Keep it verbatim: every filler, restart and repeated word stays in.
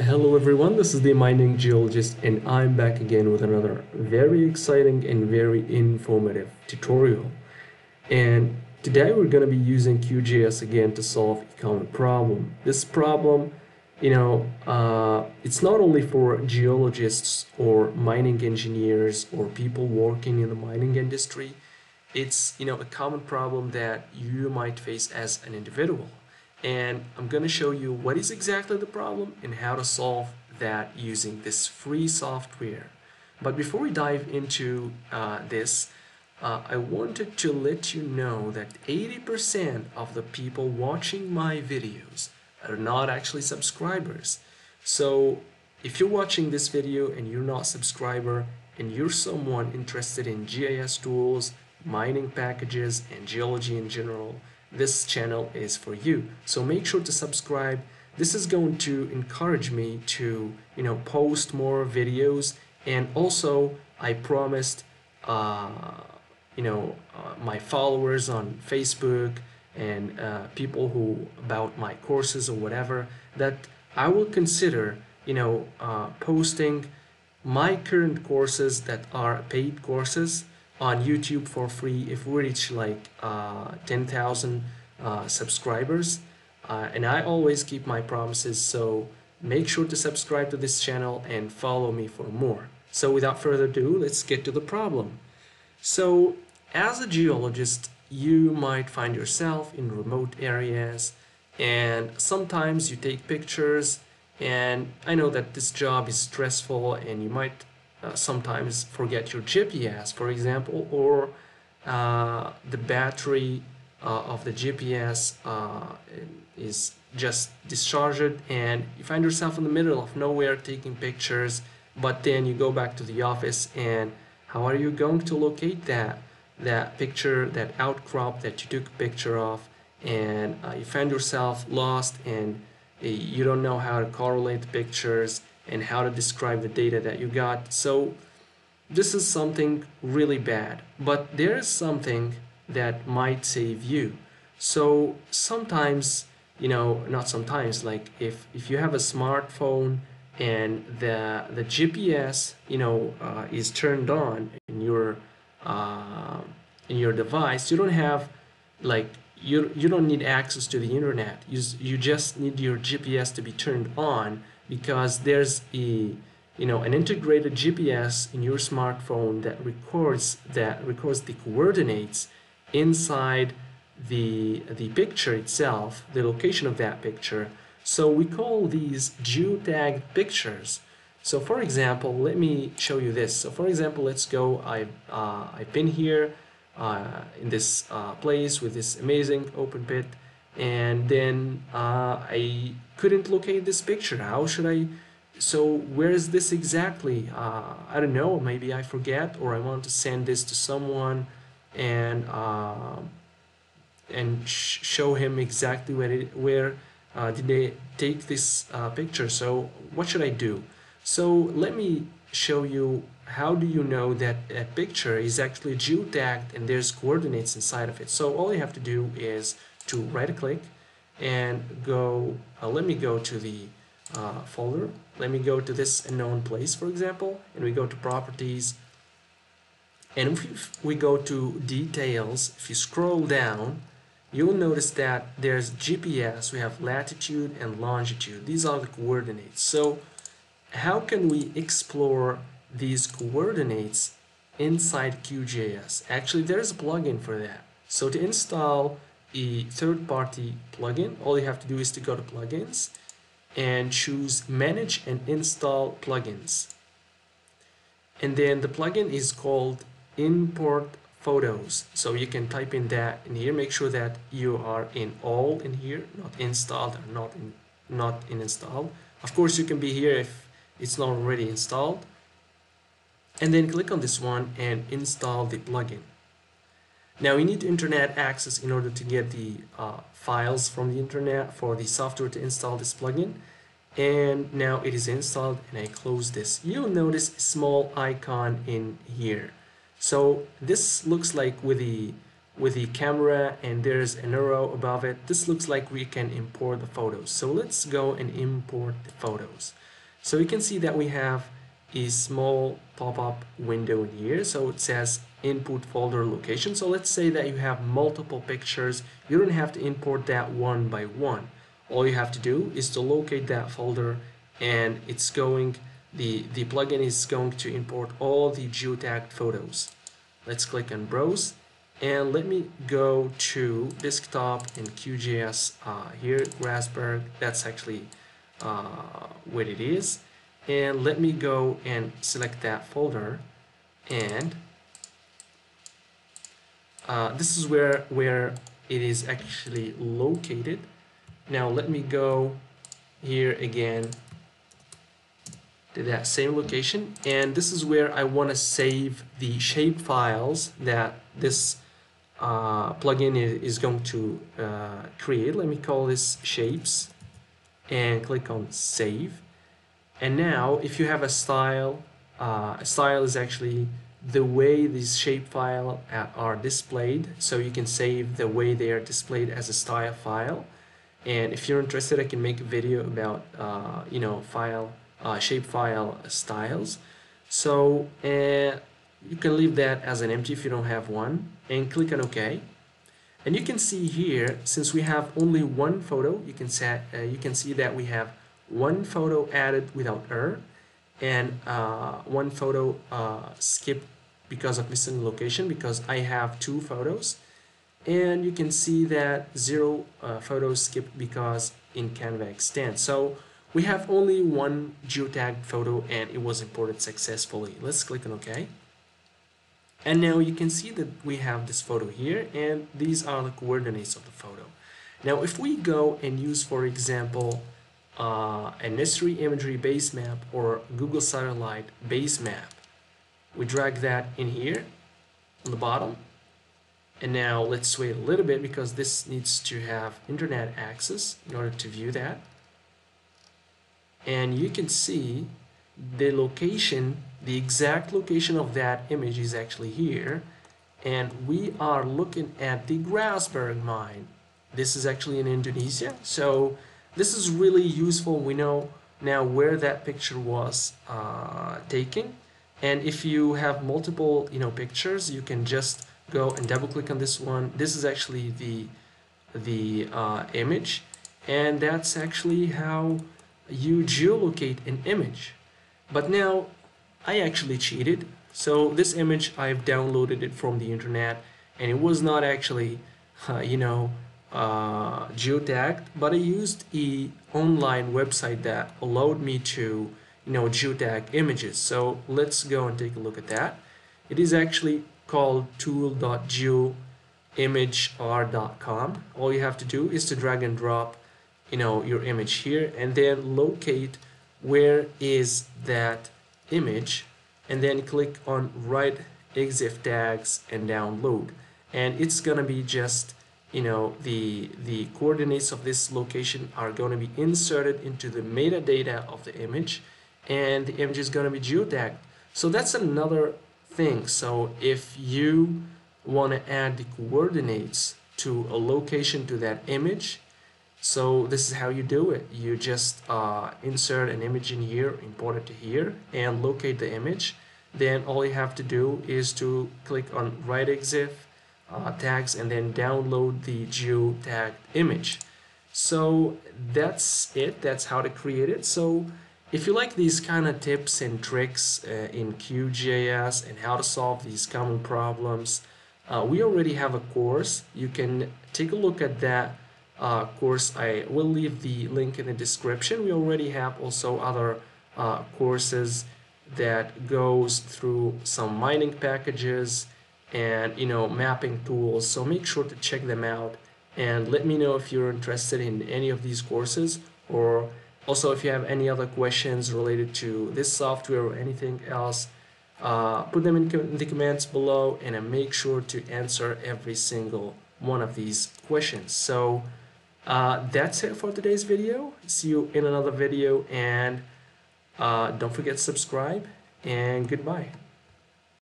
Hello everyone, this is the Mining Geologist and I'm back again with another very exciting and very informative tutorial. And today we're going to be using Q G I S again to solve a common problem. This problem, you know, uh, it's not only for geologists or mining engineers or people working in the mining industry. It's, you know, a common problem that you might face as an individual. And I'm going to show you what is exactly the problem and how to solve that using this free software. But before we dive into uh, this, uh, I wanted to let you know that eighty percent of the people watching my videos are not actually subscribers. So if you're watching this video and you're not a subscriber and you're someone interested in G I S tools, mining packages, and geology in general, this channel is for you. So make sure to subscribe. This is going to encourage me to, you know, post more videos. And also I promised uh, you know uh, my followers on Facebook and uh, people who about my courses or whatever that I will consider, you know, uh, posting my current courses that are paid courses on YouTube for free if we reach like uh, ten thousand uh, subscribers. Uh, and I always keep my promises, so make sure to subscribe to this channel and follow me for more. So without further ado, let's get to the problem. So as a geologist, you might find yourself in remote areas and sometimes you take pictures, and I know that this job is stressful and you might Uh, sometimes forget your G P S, for example, or uh, the battery uh, of the G P S uh, is just discharged and you find yourself in the middle of nowhere taking pictures, but then you go back to the office and how are you going to locate that that picture, that outcrop that you took a picture of? And uh, you find yourself lost and uh, you don't know how to correlate pictures and how to describe the data that you got. So this is something really bad, but there is something that might save you. So sometimes, you know, not sometimes, like if, if you have a smartphone and the, the G P S, you know, uh, is turned on in your, uh, in your device, you don't have like, you, you don't need access to the internet. You, you just need your G P S to be turned on, because there's a, you know, an integrated G P S in your smartphone that records that records the coordinates inside the the picture itself, the location of that picture. So we call these geotagged pictures. So for example, let me show you this. So for example, let's go. I've uh, I've been here uh, in this uh, place with this amazing open pit, and then uh, I couldn't locate this picture. How should I? So where is this exactly? Uh, I don't know, maybe I forget, or I want to send this to someone and uh, and sh show him exactly where it, where uh, did they take this uh, picture. So what should I do? So let me show you how do you know that a picture is actually geotagged and there's coordinates inside of it. So all you have to do is to right click and go, uh, let me go to the uh, folder, let me go to this unknown place, for example, and we go to properties, and if we go to details, if you scroll down, you'll notice that there's G P S, we have latitude and longitude, these are the coordinates. So how can we explore these coordinates inside Q G I S? Actually, there's a plugin for that. So to install a third-party plugin, all you have to do is to go to plugins and choose manage and install plugins, and then the plugin is called import photos. So you can type in that in here, make sure that you are in all in here, not installed or not in not in installed. Of course you can be here if it's not already installed, and then click on this one and install the plugin. Now, we need internet access in order to get the uh, files from the internet for the software to install this plugin. And now it is installed, and I close this. You'll notice a small icon in here. So this looks like with the with a camera and there's an arrow above it. This looks like we can import the photos. So let's go and import the photos. So you can see that we have a small pop-up window in here. So it says input folder location. So let's say that you have multiple pictures. You don't have to import that one by one. All you have to do is to locate that folder, and it's going, the, the plugin is going to import all the geotagged photos. Let's click on browse, and let me go to desktop and Q G I S uh, here, Grasberg, that's actually uh, what it is. And let me go and select that folder, and uh, this is where, where it is actually located. Now let me go here again to that same location, and this is where I want to save the shape files that this uh, plugin is going to uh, create. Let me call this shapes and click on save. And now if you have a style, uh, a style is actually the way these shape files are displayed, so you can save the way they are displayed as a style file. And if you're interested, I can make a video about uh, you know, file Uh, shapefile styles. So uh, you can leave that as an empty if you don't have one, and click on OK. And you can see here, since we have only one photo, you can set, uh, you can see that we have one photo added without error, and uh, one photo uh, skipped because of missing location, because I have two photos. And you can see that zero uh, photos skipped because in Canva extends. So we have only one geotagged photo, and it was imported successfully. Let's click on OK. And now you can see that we have this photo here, and these are the coordinates of the photo. Now if we go and use, for example, uh, an Esri imagery base map or Google satellite base map, we drag that in here on the bottom. And now let's wait a little bit, because this needs to have internet access in order to view that. And you can see the location, the exact location of that image is actually here, and we are looking at the Grasberg mine. This is actually in Indonesia, so this is really useful. We know now where that picture was uh, taken, and if you have multiple, you know, pictures, you can just go and double click on this one. This is actually the the uh, image, and that's actually how you geolocate an image. But now I actually cheated. So this image, I've downloaded it from the internet, and it was not actually uh, you know uh, geotagged, but I used an online website that allowed me to you know geotag images. So let's go and take a look at that. It is actually called tool dot geoimager dot com. All you have to do is to drag and drop you know your image here, and then locate where is that image, and then click on write Exif tags and download, and it's gonna be just you know the the coordinates of this location are gonna be inserted into the metadata of the image, and the image is gonna be geotagged. So that's another thing. So if you want to add the coordinates to a location to that image, so this is how you do it. You just uh, insert an image in here, import it to here, and locate the image. Then all you have to do is to click on write exif uh, tags and then download the geotagged image. So that's it. That's how to create it. So if you like these kind of tips and tricks uh, in Q G I S and how to solve these common problems, uh, we already have a course. You can take a look at that. Uh, of course, I will leave the link in the description. We already have also other uh, courses that goes through some mining packages and you know mapping tools, so make sure to check them out, and let me know if you're interested in any of these courses, or also if you have any other questions related to this software or anything else, uh, put them in, in the comments below, and I make sure to answer every single one of these questions. So Uh, that's it for today's video. See you in another video, and uh, don't forget to subscribe, and goodbye.